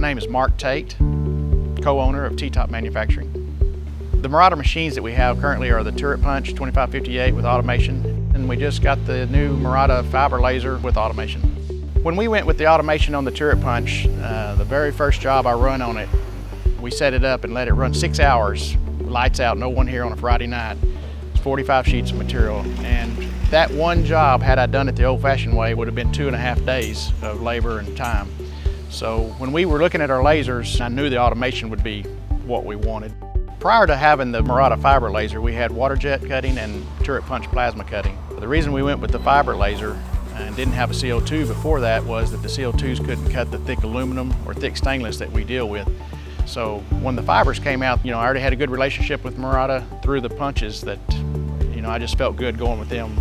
My name is Mark Tate, co-owner of T-Top Manufacturing. The Murata machines that we have currently are the Turret Punch 2558 with automation, and we just got the new Murata Fiber Laser with automation. When we went with the automation on the Turret Punch, the very first job I run on it, we set it up and let it run 6 hours, lights out, no one here on a Friday night. It's 45 sheets of material, and that one job, had I done it the old-fashioned way, would have been 2.5 days of labor and time. So when we were looking at our lasers, I knew the automation would be what we wanted. Prior to having the Murata Fiber Laser, we had water jet cutting and turret punch plasma cutting. But the reason we went with the fiber laser and didn't have a CO2 before that was that the CO2s couldn't cut the thick aluminum or thick stainless that we deal with. So when the fibers came out, I already had a good relationship with Murata through the punches that, I just felt good going with them.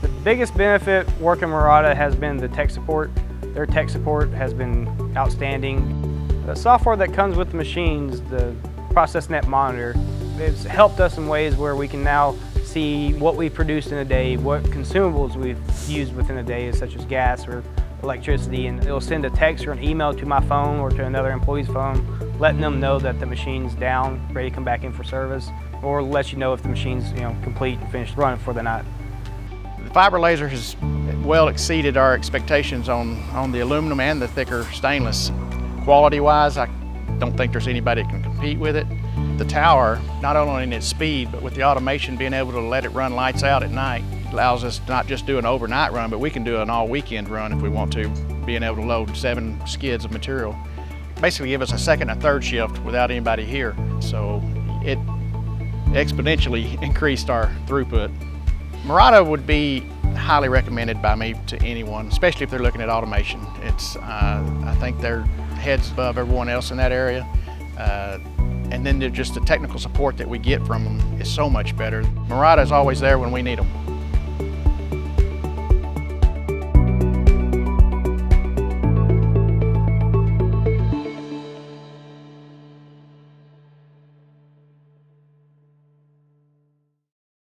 The biggest benefit working Murata has been the tech support. Their tech support has been outstanding. The software that comes with the machines, the ProcessNet Monitor, it's helped us in ways where we can now see what we produced in a day, what consumables we've used within a day, such as gas or electricity, and it'll send a text or an email to my phone or to another employee's phone, letting them know that the machine's down, ready to come back in for service, or let you know if the machine's complete and finished running for the night. The fiber laser has well exceeded our expectations on the aluminum and the thicker stainless. Quality-wise, I don't think there's anybody that can compete with it. The tower, not only in its speed, but with the automation, being able to let it run lights out at night, allows us to not just do an overnight run, but we can do an all-weekend run if we want to, being able to load 7 skids of material. Basically give us a second and third shift without anybody here. So it exponentially increased our throughput. Murata would be highly recommended by me to anyone, especially if they're looking at automation. It's, I think they're heads above everyone else in that area. And then just the technical support that we get from them is so much better. Murata is always there when we need them.